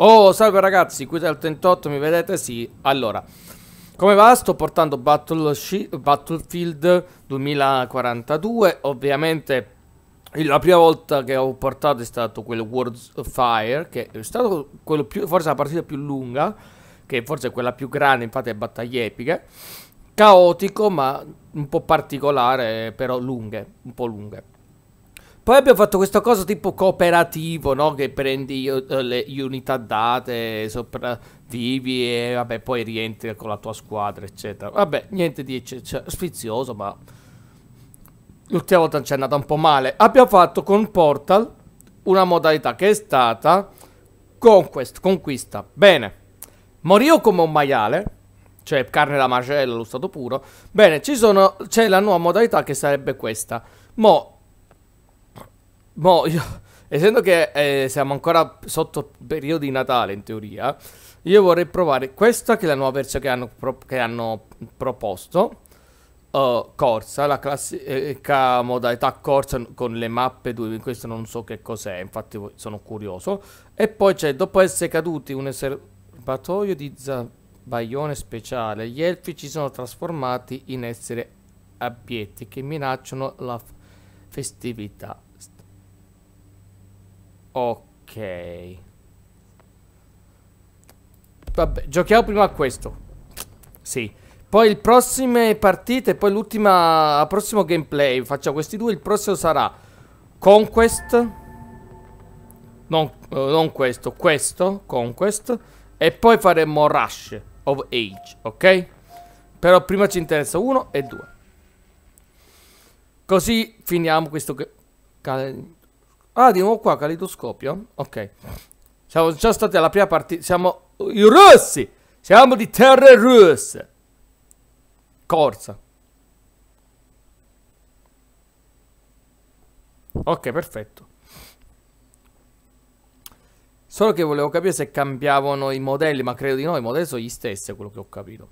Oh, salve ragazzi, qui dal 38, mi vedete? Sì, allora, come va? Sto portando Battlefield 2042, ovviamente la prima volta che ho portato è stato quello World of Fire, che è stato quello più, forse la partita più lunga, che forse è quella più grande, infatti è battaglie epiche, caotico ma un po' particolare, però lunghe, un po' lunghe. Poi abbiamo fatto questa cosa tipo cooperativo, no? Che prendi le unità date, sopravvivi e vabbè, poi rientri con la tua squadra, eccetera. Vabbè, niente di sfizioso, ma l'ultima volta ci è andata un po' male. Abbiamo fatto con Portal una modalità che è stata Conquest, conquista. Bene, morivo come un maiale, cioè carne da macello, l'ho stato puro. Bene, c'è la nuova modalità che sarebbe questa. Io, essendo che siamo ancora sotto periodo di Natale in teoria, io vorrei provare questa, che è la nuova versione che hanno proposto, corsa, la classica modalità corsa con le mappe 2, questo non so che cos'è, infatti sono curioso. E poi c'è, dopo essere caduti un serbatoio di zabaione speciale, gli elfi ci sono trasformati in esseri abietti che minacciano la festività. Ok, vabbè, giochiamo prima a questo. Sì, poi le prossime partite, poi l'ultima, il prossimo gameplay, facciamo questi due. Il prossimo sarà Conquest, non questo, questo, Conquest. E poi faremo Rush of Age, ok? Però prima ci interessa 1 e 2. Così finiamo questo Ah, di nuovo qua, Kalidoscopio? Ok. Siamo già stati alla prima partita. Siamo i russi! Siamo di terre russe! Corsa. Ok, perfetto. Solo che volevo capire se cambiavano i modelli, ma credo di no, i modelli sono gli stessi, è quello che ho capito.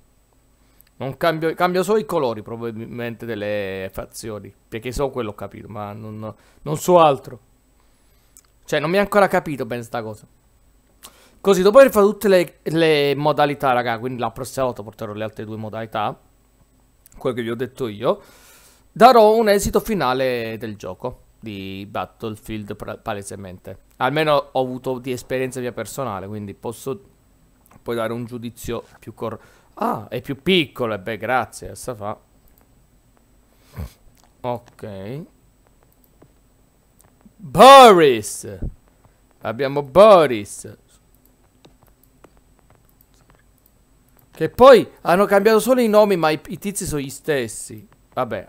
Non cambio solo i colori, probabilmente, delle fazioni, perché so quello che ho capito, ma non so altro. Cioè, non mi ha ancora capito bene sta cosa. Così, dopo aver fatto tutte le modalità, raga, quindi la prossima volta porterò le altre due modalità, quello che vi ho detto io, darò un esito finale del gioco, di Battlefield palesemente. Almeno ho avuto di esperienza mia personale, quindi posso poi dare un giudizio più corretto. Ah, è più piccolo, e beh, grazie, sta fa. Ok. Boris! Abbiamo Boris. Che poi hanno cambiato solo i nomi, ma i tizi sono gli stessi. Vabbè.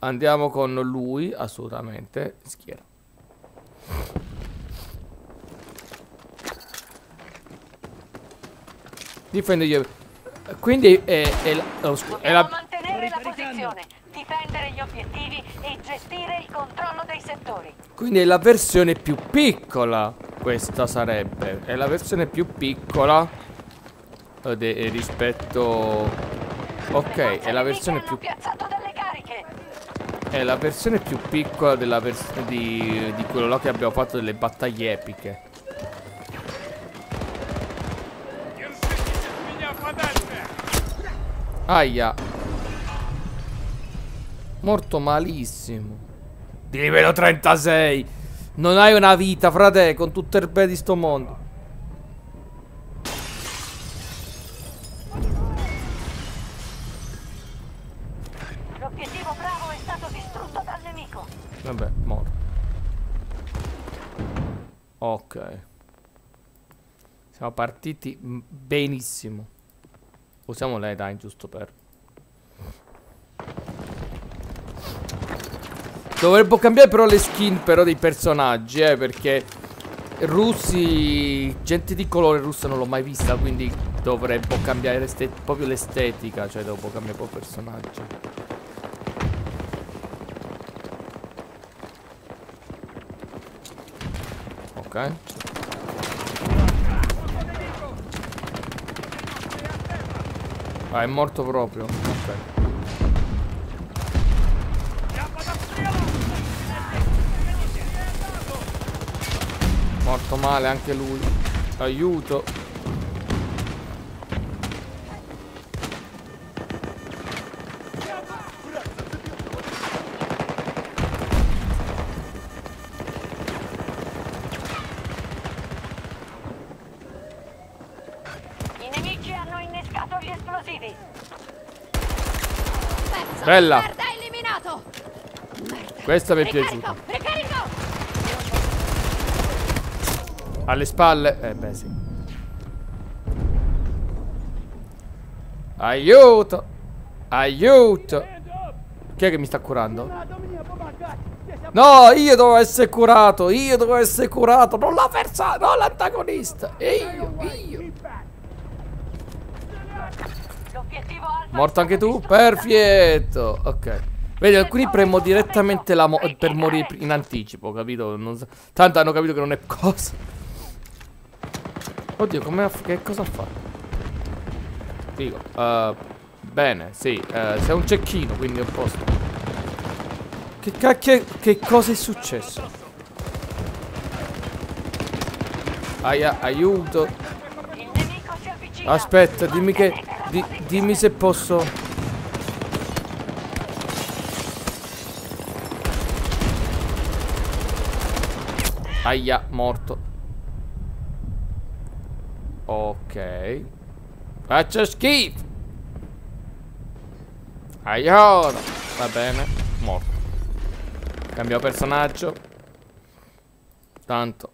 Andiamo con lui, assolutamente. Schiera. Difendo gli... Quindi è la... mantenere la posizione, difendere gli obiettivi e gestire il controllo dei settori. Quindi è la versione più piccola, questa sarebbe. È la versione più piccola rispetto... Ok, è la versione più... È la versione più piccola della di quello là che abbiamo fatto delle battaglie epiche. Aia. Morto malissimo. Di livello 36. Non hai una vita, frate, con tutte le belle di sto mondo. L'obiettivo bravo è stato distrutto dal nemico. Vabbè, morto. Ok. Siamo partiti benissimo. Usiamo lei, dai, giusto per... Dovrebbe cambiare però le skin però dei personaggi, perché russi, gente di colore russa non l'ho mai vista, quindi dovrebbe cambiare proprio l'estetica, cioè devo cambiare proprio il personaggio. Ok. Ah, è morto proprio. Ok. Morto male anche lui. Aiuto. I nemici hanno innescato gli esplosivi. Perso. Bella. Merda, eliminato. Merda. Questa mi è piaciuta. Alle spalle. Beh sì. Aiuto. Aiuto. Chi è che mi sta curando? No, io devo essere curato. Io devo essere curato. Non la versa, non l'antagonista. Io. Morto anche tu? Perfetto. Ok. Vedi, alcuni premo direttamente la per morire in anticipo. Capito? Non so. Tanto hanno capito che non è cosa. Oddio, che cosa ha fatto? Dico, bene, sì, c'è un cecchino, quindi è un posto. Che cacchio, che cosa è successo? Aia, aiuto. Aspetta, dimmi che, dimmi se posso. Aia, morto. Ok. Faccio schifo. Aiuto. Va bene. Morto. Cambiamo personaggio. Tanto.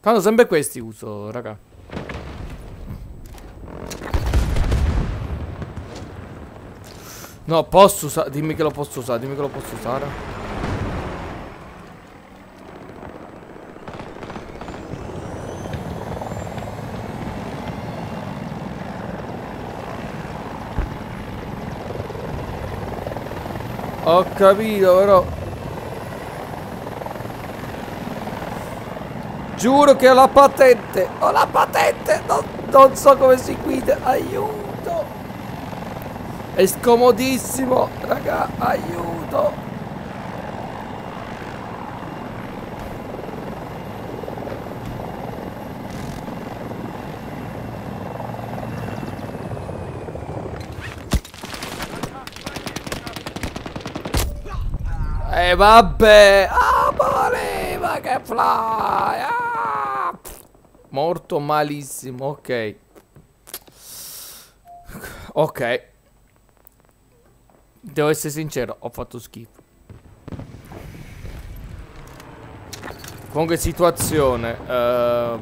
Tanto sempre questi uso, raga. No, posso usare. Dimmi che lo posso usare. Dimmi che lo posso usare. Ho capito, però. Giuro che ho la patente. Ho la patente. Non so come si guida. Aiuto. È scomodissimo. Raga, aiuto. E vabbè, voleva che fly, morto malissimo, ok. Ok. Devo essere sincero, ho fatto schifo. Comunque situazione. Come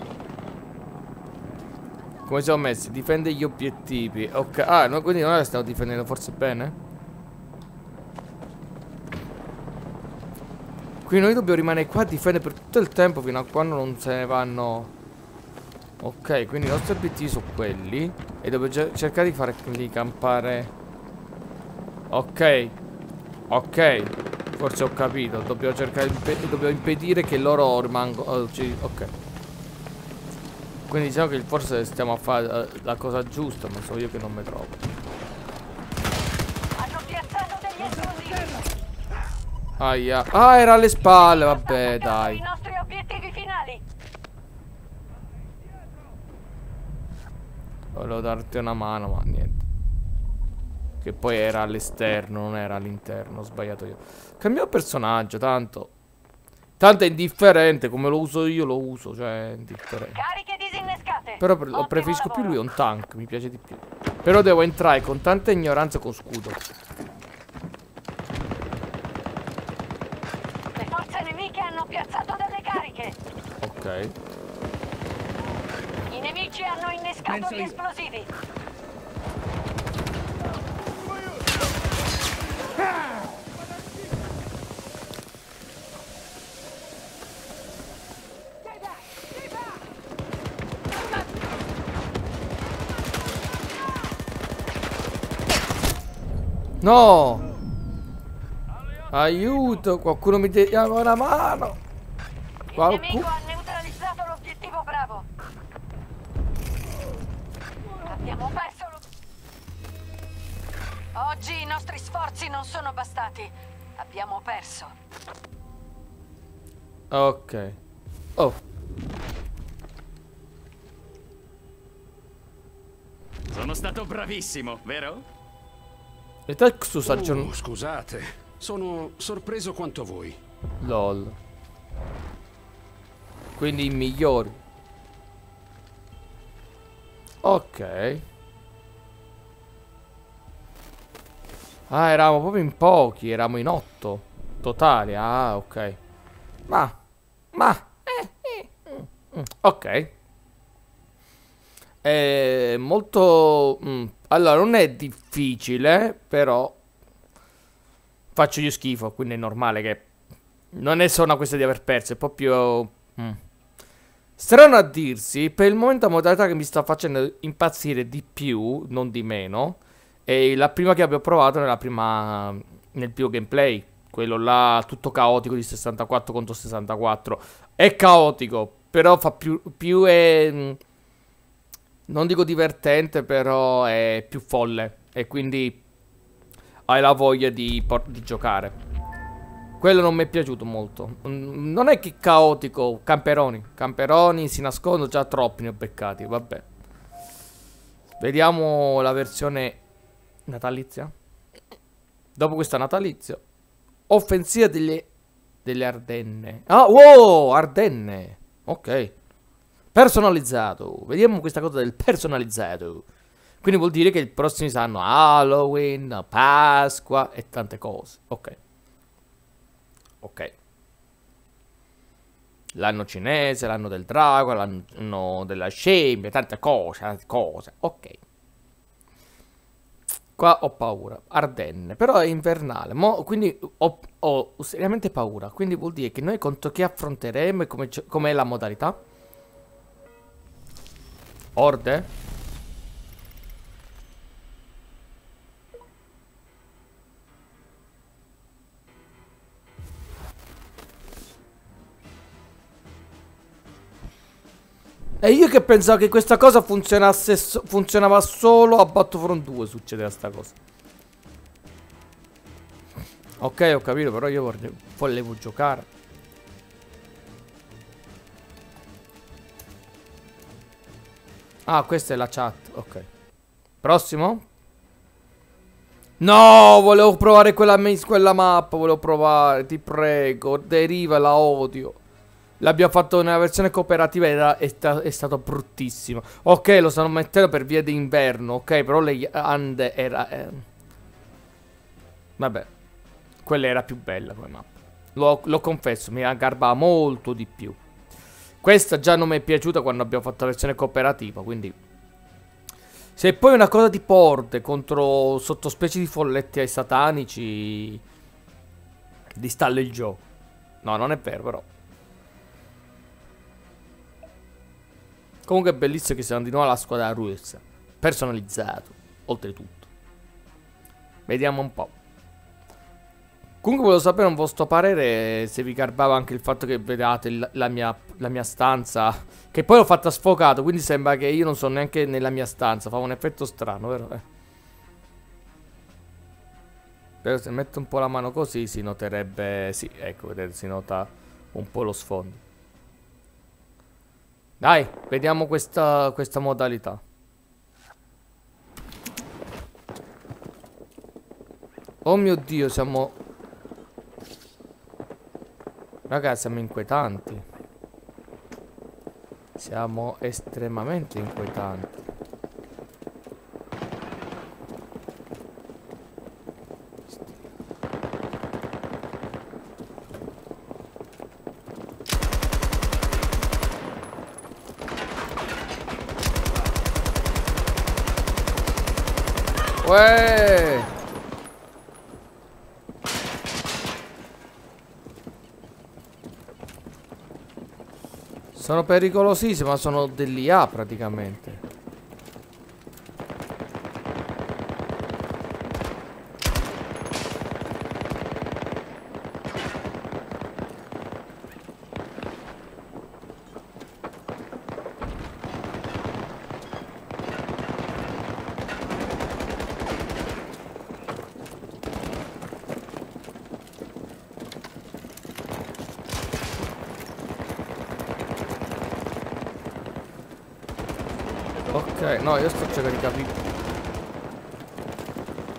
siamo messi? Difende gli obiettivi. Ok, ah, no, quindi non la stiamo difendendo forse bene? Quindi noi dobbiamo rimanere qua a difendere per tutto il tempo fino a quando non se ne vanno. Ok, quindi i nostri obiettivi sono quelli. E dobbiamo cercare di farli campare. Ok. Ok. Forse ho capito. Dobbiamo cercare di impedire che loro rimangono. Ok. Quindi diciamo che forse stiamo a fare la cosa giusta. Ma so io che non mi trovo. Hanno piazzato degli esplosivi. Aia. Ah, era alle spalle, vabbè, dai. I nostri obiettivi finali. Volevo darti una mano, ma niente. Che poi era all'esterno, non era all'interno, ho sbagliato io. Cambiamo personaggio, tanto. Tanto è indifferente, come lo uso io lo uso, cioè è indifferente. Cariche disinnescate. Però lo preferisco più lui, è un tank, mi piace di più. Però devo entrare con tanta ignoranza con scudo. Piazzato delle cariche. Ok. I nemici hanno innescato gli esplosivi. No! Aiuto, qualcuno mi dia una mano. Il nemico ha neutralizzato l'obiettivo bravo. Abbiamo perso l'obiettivo. Oggi i nostri sforzi non sono bastati. Abbiamo perso. Ok. Oh. Sono stato bravissimo, vero? E te scusate, sono sorpreso quanto voi. Lol. Quindi i migliori. Ok. Ah, eravamo proprio in pochi, eravamo in 8 totali. Ah, ok. Ok. È molto... Allora, non è difficile, però... Faccio io schifo, quindi è normale che... Non è solo una questione di aver perso, è proprio... Strano a dirsi, per il momento la modalità che mi sta facendo impazzire di più, non di meno, è la prima che abbiamo provato nella prima... nel primo gameplay. Quello là, tutto caotico, di 64 contro 64. È caotico, però fa più è... Non dico divertente, però è più folle. E quindi hai la voglia di giocare. Quello non mi è piaciuto molto. Non è che caotico. Camperoni. Camperoni si nascondono, già troppi ne ho beccati. Vabbè. Vediamo la versione natalizia. Dopo questa natalizia. Offensiva delle Ardenne. Ah, wow! Ardenne. Ok. Personalizzato. Vediamo questa cosa del personalizzato. Quindi vuol dire che i prossimi saranno Halloween, Pasqua e tante cose. Ok. Ok. L'anno cinese, l'anno del drago, l'anno della scimmia, tante cose, tante cose. Ok. Qua ho paura. Ardenne. Però è invernale. Quindi ho seriamente paura. Quindi vuol dire che noi contro chi affronteremo e come è la modalità? Orde? E io che pensavo che questa cosa funzionava solo a Battlefront 2 succedeva sta cosa. Ok, ho capito, però io volevo giocare. Ah, questa è la chat, ok. Prossimo. No, volevo provare quella mappa, volevo provare, ti prego. Deriva, la odio. L'abbiamo fatto nella versione cooperativa è stato bruttissimo. Ok, lo stanno mettendo per via d'inverno, ok, però le Ande era... Vabbè, quella era più bella come mappa. Lo confesso, mi aggarbava molto di più. Questa già non mi è piaciuta quando abbiamo fatto la versione cooperativa, quindi... Se poi una cosa tipo orde contro sottospecie di folletti ai satanici... Distallo il gioco. No, non è vero, però. Comunque è bellissimo che siamo di nuovo alla squadra russa. Personalizzato, oltretutto. Vediamo un po'. Comunque volevo sapere un vostro parere, se vi garbava anche il fatto che vedate la mia stanza, che poi l'ho fatta sfocato, quindi sembra che io non sono neanche nella mia stanza, fa un effetto strano, vero? Però se metto un po' la mano così si noterebbe, sì, ecco, vedete, si nota un po' lo sfondo. Dai, vediamo questa modalità. Oh mio Dio, siamo... Ragazzi, siamo inquietanti. Siamo estremamente inquietanti. Uè! Sono pericolosissimi, ma sono dell'IA praticamente. No, io sto cercando di capire.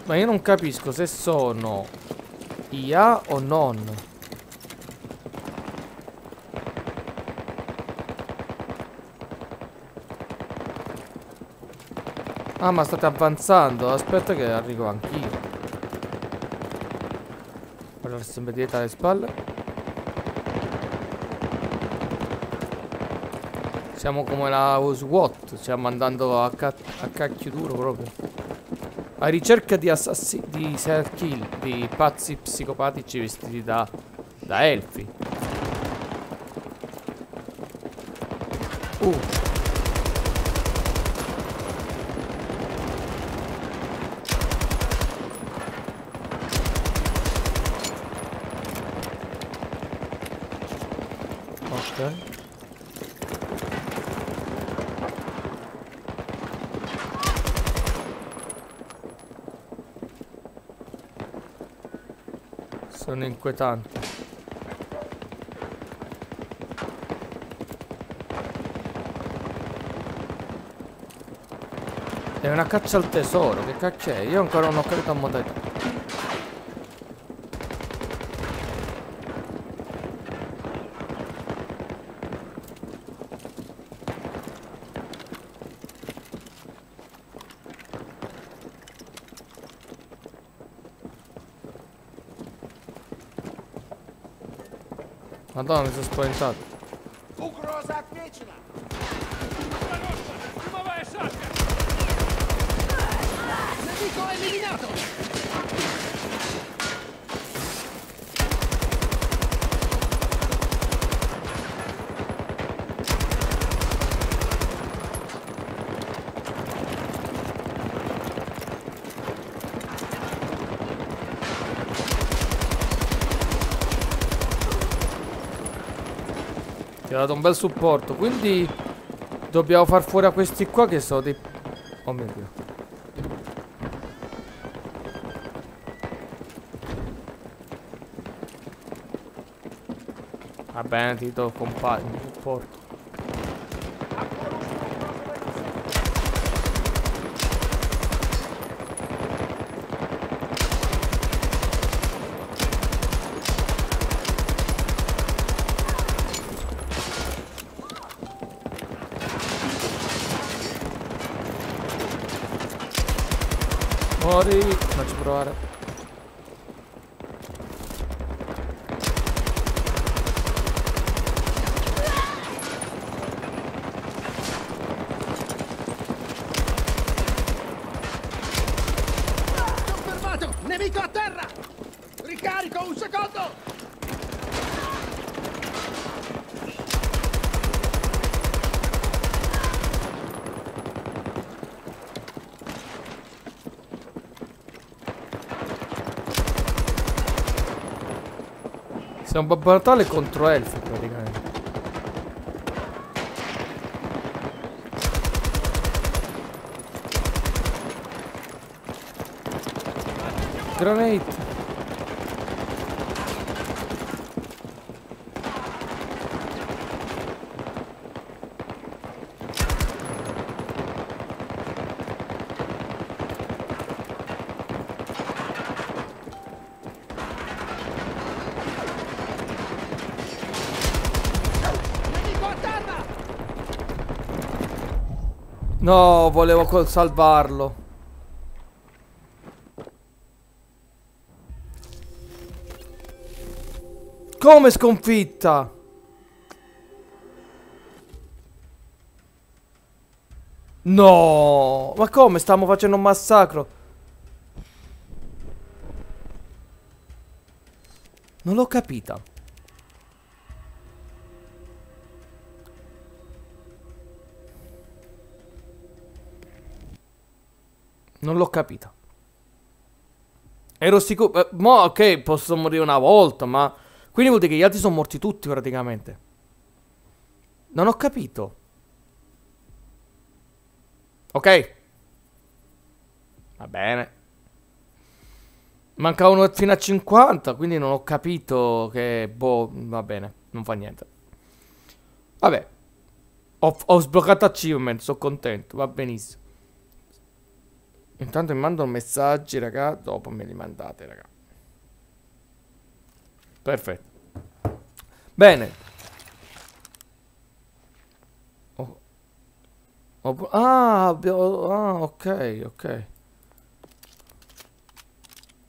Ma io non capisco se sono IA o non. Ah, ma state avanzando. Aspetta che arrivo anch'io. Guardare sempre dietro alle spalle. Siamo come la SWAT. Stiamo andando a cacchio duro proprio. A ricerca di assassini, di serial kill, di pazzi psicopatici vestiti da elfi. Sono inquietanti. È una caccia al tesoro, che cacchio è? Io ancora non ho capito a modalità. Madonna, mi sono spaventato. Nemico eliminato. Ci ha dato un bel supporto, quindi dobbiamo far fuori a questi qua che sono dei... Oh mio Dio. Va bene, ti do compagno, supporto. Mori, faccio provare. Confermato, nemico a terra. Ricarico un secondo. Siamo un Babbo Natale contro elfi praticamente. Granate. No, volevo salvarlo. Come sconfitta? No, ma come? Stiamo facendo un massacro. Non l'ho capita. Non l'ho capita. Ero sicuro. Mo, ok, posso morire una volta, ma... Quindi vuol dire che gli altri sono morti tutti, praticamente. Non ho capito. Ok. Va bene. Manca uno fino a 50, quindi non ho capito che... Boh, va bene. Non fa niente. Vabbè. Ho sbloccato achievement, sono contento. Va benissimo. Intanto mi mando messaggi, raga. Dopo me li mandate, raga. Perfetto. Bene. Oh. Oh. Ah, ok, ok.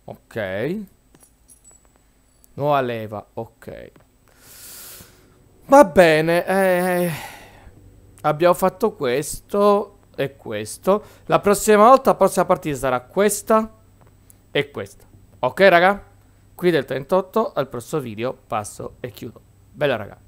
Ok. Nuova leva, ok. Va bene, abbiamo fatto questo e questo. La prossima volta, la prossima partita sarà questa e questa. Ok, raga? Qui del 38, al prossimo video passo e chiudo. Bella, raga.